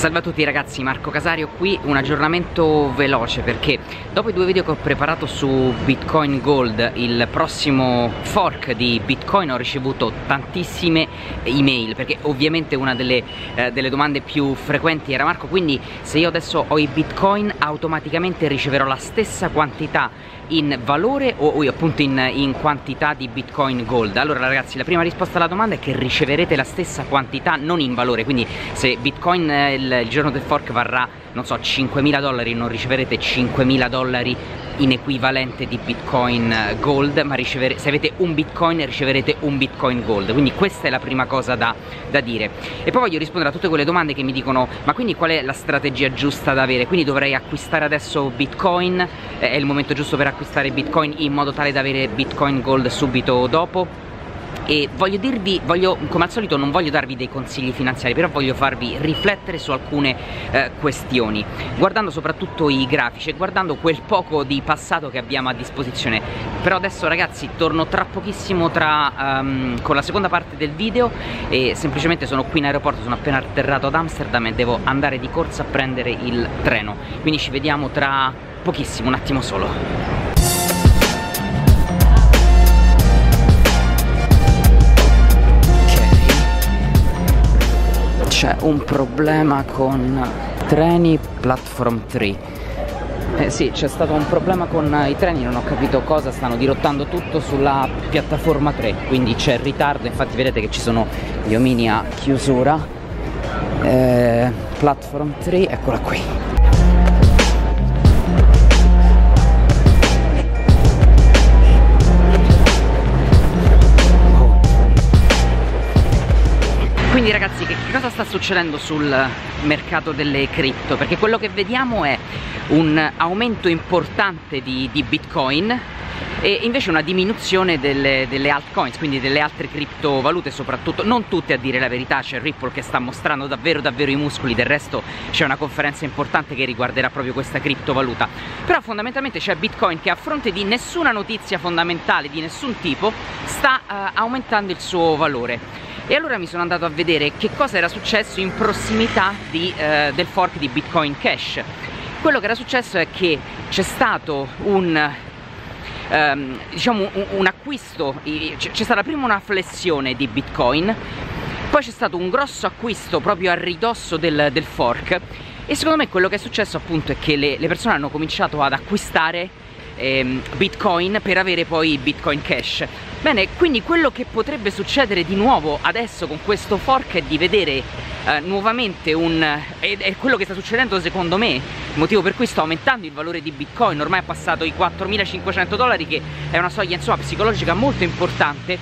Salve a tutti ragazzi, Marco Casario qui, un aggiornamento veloce perché dopo i due video che ho preparato su Bitcoin Gold, il prossimo fork di Bitcoin, ho ricevuto tantissime email perché ovviamente una delle domande più frequenti era: Marco, quindi se io adesso ho i Bitcoin automaticamente riceverò la stessa quantità in valore o appunto in quantità di Bitcoin Gold? Allora ragazzi, la prima risposta alla domanda è che riceverete la stessa quantità non in valore, quindi se Bitcoin il giorno del fork varrà, non so, $5.000, non riceverete $5.000 in equivalente di Bitcoin Gold, ma se avete un Bitcoin riceverete un Bitcoin Gold. Quindi questa è la prima cosa da dire. E poi voglio rispondere a tutte quelle domande che mi dicono: ma quindi qual è la strategia giusta da avere? Quindi dovrei acquistare adesso Bitcoin? È il momento giusto per acquistare Bitcoin in modo tale da avere Bitcoin Gold subito dopo? E come al solito non voglio darvi dei consigli finanziari, però voglio farvi riflettere su alcune questioni, guardando soprattutto i grafici e guardando quel poco di passato che abbiamo a disposizione. Però adesso ragazzi torno tra pochissimo con la seconda parte del video, e semplicemente sono qui in aeroporto, sono appena atterrato ad Amsterdam e devo andare di corsa a prendere il treno, quindi ci vediamo tra pochissimo, un attimo solo. C'è un problema con treni Platform 3. Sì, c'è stato un problema con i treni, non ho capito cosa, stanno dirottando tutto sulla piattaforma 3, quindi c'è ritardo, infatti vedete che ci sono gli omini a chiusura. Platform 3, eccola qui. Quindi ragazzi, che cosa sta succedendo sul mercato delle cripto? Perché quello che vediamo è un aumento importante di Bitcoin e invece una diminuzione delle altcoins, quindi delle altre criptovalute soprattutto, non tutte a dire la verità. C'è Ripple che sta mostrando davvero i muscoli, del resto c'è una conferenza importante che riguarderà proprio questa criptovaluta. Però fondamentalmente c'è Bitcoin che, a fronte di nessuna notizia fondamentale di nessun tipo, sta aumentando il suo valore. E allora mi sono andato a vedere che cosa era successo in prossimità del fork di Bitcoin Cash. Quello che era successo è che c'è stato un acquisto, c'è stata prima una flessione di Bitcoin, poi c'è stato un grosso acquisto proprio a ridosso del fork, e secondo me quello che è successo appunto è che le persone hanno cominciato ad acquistare Bitcoin per avere poi Bitcoin Cash. Bene, quindi quello che potrebbe succedere di nuovo adesso con questo fork è di vedere nuovamente è quello che sta succedendo secondo me, motivo per cui sta aumentando il valore di Bitcoin, ormai è passato i $4.500 che è una soglia insomma psicologica molto importante.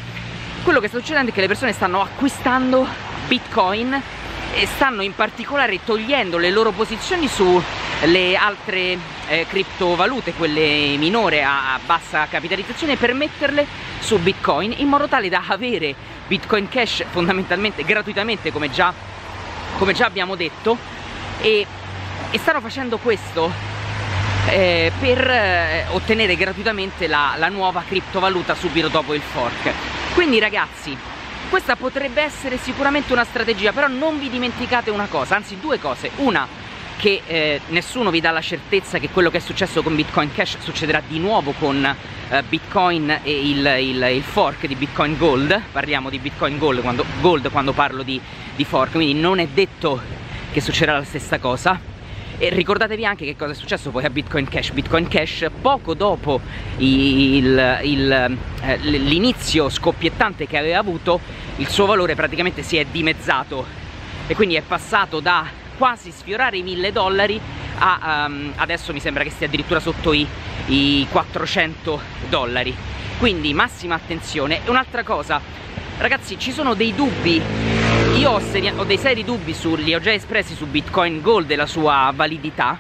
Quello che sta succedendo è che le persone stanno acquistando Bitcoin e stanno in particolare togliendo le loro posizioni su le altre criptovalute, quelle minore a bassa capitalizzazione, per metterle su Bitcoin, in modo tale da avere Bitcoin Cash fondamentalmente gratuitamente, come già abbiamo detto, e stanno facendo questo per ottenere gratuitamente la nuova criptovaluta subito dopo il fork. Quindi ragazzi, questa potrebbe essere sicuramente una strategia, però non vi dimenticate una cosa, anzi due cose. Una, che nessuno vi dà la certezza che quello che è successo con Bitcoin Cash succederà di nuovo con Bitcoin e il fork di Bitcoin Gold. Parliamo di Bitcoin Gold quando parlo di fork, quindi non è detto che succederà la stessa cosa. E ricordatevi anche che cosa è successo poi a Bitcoin Cash. Bitcoin Cash, poco dopo l'inizio scoppiettante che aveva avuto, il suo valore praticamente si è dimezzato, e quindi è passato da quasi sfiorare i $1.000 a adesso mi sembra che stia addirittura sotto i $400, quindi massima attenzione. E un'altra cosa ragazzi, ci sono dei dubbi, io ho dei seri dubbi li ho già espressi su Bitcoin Gold e la sua validità,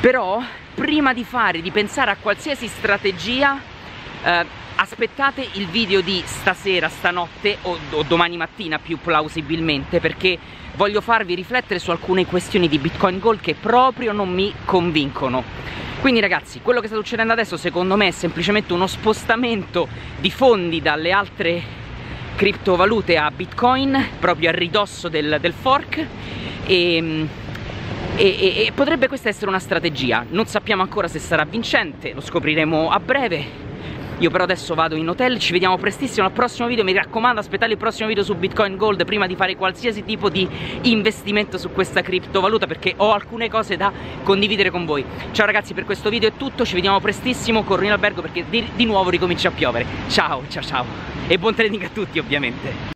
però prima di pensare a qualsiasi strategia aspettate il video di stasera, stanotte o domani mattina più plausibilmente, perché voglio farvi riflettere su alcune questioni di Bitcoin Gold che proprio non mi convincono. Quindi ragazzi, quello che sta succedendo adesso secondo me è semplicemente uno spostamento di fondi dalle altre criptovalute a Bitcoin proprio a ridosso del fork, e potrebbe questa essere una strategia. Non sappiamo ancora se sarà vincente, lo scopriremo a breve. Io però adesso vado in hotel, ci vediamo prestissimo al prossimo video. Mi raccomando, aspettate il prossimo video su Bitcoin Gold prima di fare qualsiasi tipo di investimento su questa criptovaluta, perché ho alcune cose da condividere con voi. Ciao ragazzi, per questo video è tutto, ci vediamo prestissimo, corro in albergo perché di nuovo ricomincia a piovere. Ciao, ciao, ciao, e buon trading a tutti ovviamente.